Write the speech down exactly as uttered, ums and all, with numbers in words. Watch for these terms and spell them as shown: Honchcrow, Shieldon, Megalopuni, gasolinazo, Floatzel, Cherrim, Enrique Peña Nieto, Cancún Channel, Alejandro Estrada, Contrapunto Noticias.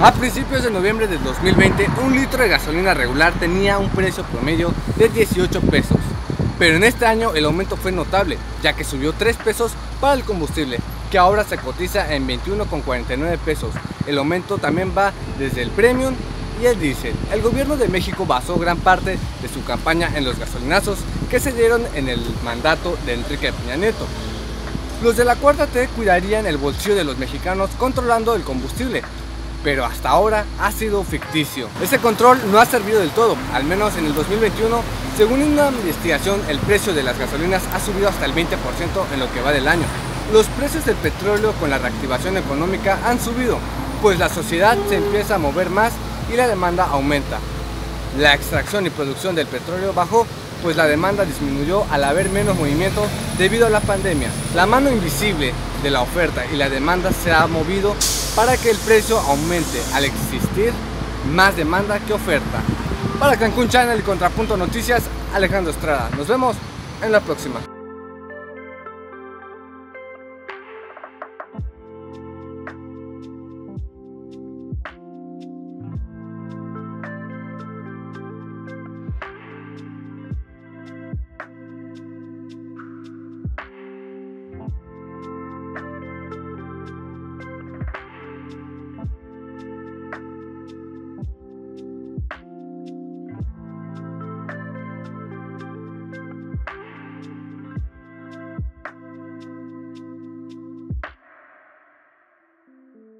A principios de noviembre del dos mil veinte, un litro de gasolina regular tenía un precio promedio de dieciocho pesos. Pero en este año el aumento fue notable, ya que subió tres pesos para el combustible, que ahora se cotiza en veintiuno con cuarenta y nueve pesos. El aumento también va desde el premium y el diésel. El gobierno de México basó gran parte de su campaña en los gasolinazos que se dieron en el mandato de Enrique Peña Nieto. Los de la cuarta T cuidarían el bolsillo de los mexicanos controlando el combustible, pero hasta ahora ha sido ficticio. Ese control no ha servido del todo, al menos en el dos mil veintiuno, según una investigación, el precio de las gasolinas ha subido hasta el veinte por ciento en lo que va del año. Los precios del petróleo con la reactivación económica han subido, pues la sociedad se empieza a mover más y la demanda aumenta. La extracción y producción del petróleo bajó, pues la demanda disminuyó al haber menos movimiento debido a la pandemia. La mano invisible de la oferta y la demanda se ha movido para que el precio aumente al existir más demanda que oferta. Para Cancún Channel y Contrapunto Noticias, Alejandro Estrada. Nos vemos en la próxima.